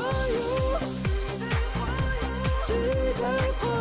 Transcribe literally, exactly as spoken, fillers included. for you, today for you.